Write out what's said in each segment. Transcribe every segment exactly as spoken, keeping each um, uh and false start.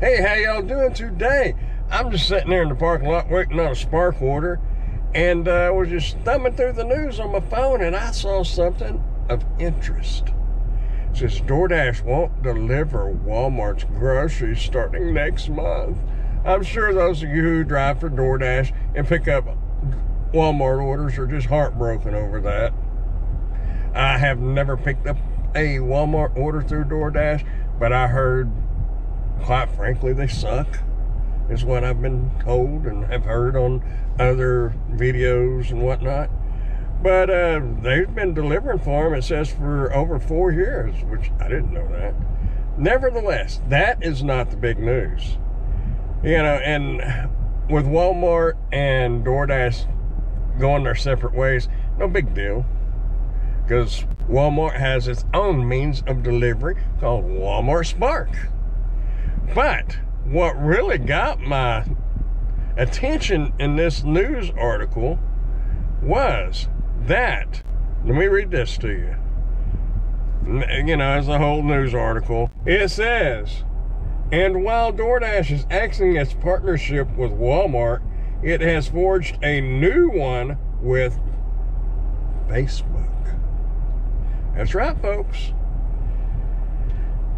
Hey, how y'all doing today? I'm just sitting there in the parking lot waiting on a Spark order, and I uh, was just thumbing through the news on my phone, and I saw something of interest. It says DoorDash won't deliver Walmart's groceries starting next month. I'm sure those of you who drive for DoorDash and pick up Walmart orders are just heartbroken over that. I have never picked up a Walmart order through DoorDash, but I heard, quite frankly, they suck, is what I've been told and have heard on other videos and whatnot. But uh, they've been delivering for them, it says, for over four years, which I didn't know that. Nevertheless, that is not the big news. You know, and with Walmart and DoorDash going their separate ways, no big deal. Because Walmart has its own means of delivery called Walmart Spark. But what really got my attention in this news article was that, let me read this to you. You know, it's a whole news article. It says, and while DoorDash is axing its partnership with Walmart, it has forged a new one with Facebook. That's right, folks.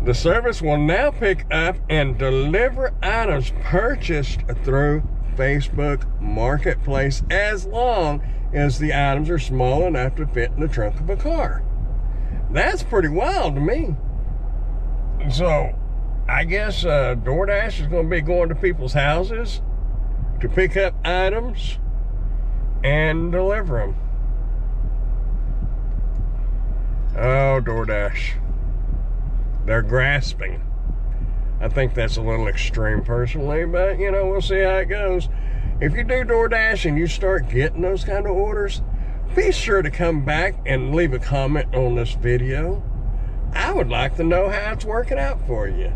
The service will now pick up and deliver items purchased through Facebook Marketplace as long as the items are small enough to fit in the trunk of a car. That's pretty wild to me. So, I guess uh, DoorDash is going to be going to people's houses to pick up items and deliver them. Oh, DoorDash. They're grasping. I think that's a little extreme personally, but you know, we'll see how it goes. If you do DoorDash and you start getting those kind of orders, be sure to come back and leave a comment on this video. I would like to know how it's working out for you.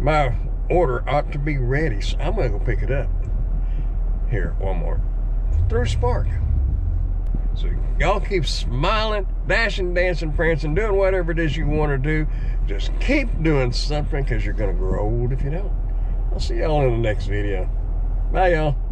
My order ought to be ready, so I'm gonna go pick it up here at Walmart through Spark. So y'all keep smiling, dashing, dancing, prancing, doing whatever it is you want to do. Just keep doing something, because you're going to grow old if you don't. I'll see y'all in the next video. Bye, y'all.